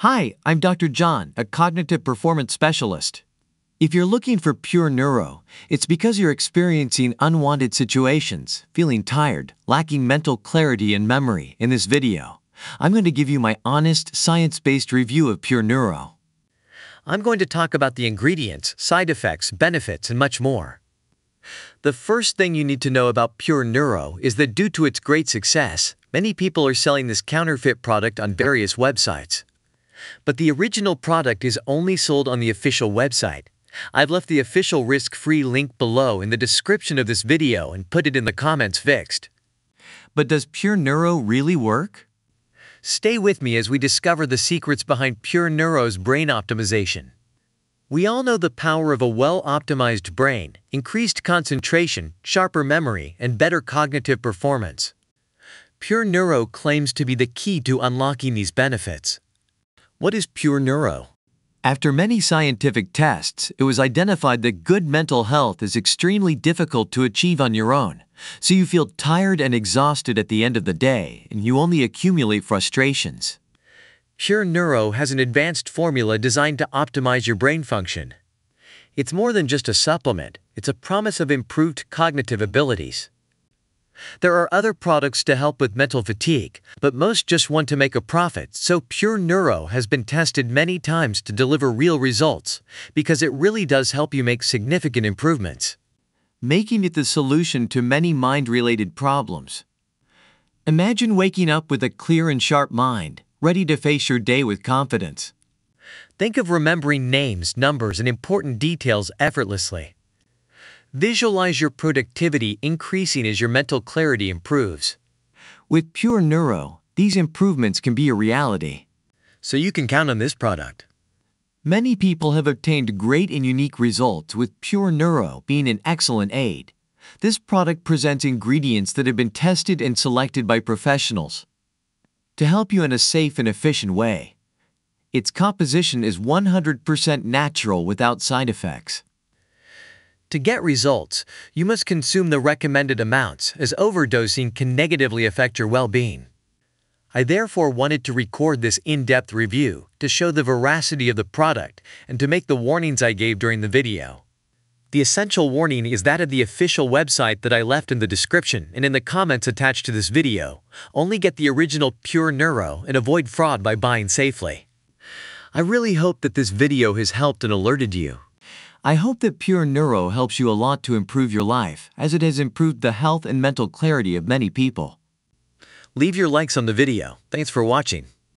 Hi, I'm Dr. John, a cognitive performance specialist. If you're looking for pure neuro, it's because you're experiencing unwanted situations, feeling tired, lacking mental clarity and memory. In this video, I'm going to give you my honest, science-based review of pure neuro. I'm going to talk about the ingredients, side effects, benefits, and much more. The first thing you need to know about pure neuro is that due to its great success, many people are selling this counterfeit product on various websites. But the original product is only sold on the official website. I've left the official risk-free link below in the description of this video and put it in the comments fixed. But does pure neuro really work? Stay with me as we discover the secrets behind pure neuro's brain optimization. We all know the power of a well-optimized brain, increased concentration, sharper memory, and better cognitive performance. Pure neuro claims to be the key to unlocking these benefits. What is pure neuro? After many scientific tests, it was identified that good mental health is extremely difficult to achieve on your own, so you feel tired and exhausted at the end of the day, and you only accumulate frustrations. Pure neuro has an advanced formula designed to optimize your brain function. It's more than just a supplement, it's a promise of improved cognitive abilities. There are other products to help with mental fatigue, but most just want to make a profit, so pure neuro has been tested many times to deliver real results, because it really does help you make significant improvements, making it the solution to many mind-related problems. Imagine waking up with a clear and sharp mind, ready to face your day with confidence. Think of remembering names, numbers, and important details effortlessly. Visualize your productivity increasing as your mental clarity improves. With pure neuro, these improvements can be a reality. So you can count on this product. Many people have obtained great and unique results with pure neuro being an excellent aid. This product presents ingredients that have been tested and selected by professionals to help you in a safe and efficient way. Its composition is 100% natural without side effects. To get results, you must consume the recommended amounts, as overdosing can negatively affect your well-being. I therefore wanted to record this in-depth review to show the veracity of the product and to make the warnings I gave during the video. The essential warning is that of the official website that I left in the description and in the comments attached to this video. Only get the original pure neuro and avoid fraud by buying safely. I really hope that this video has helped and alerted you. I hope that pure neuro helps you a lot to improve your life, as it has improved the health and mental clarity of many people. Leave your likes on the video. Thanks for watching.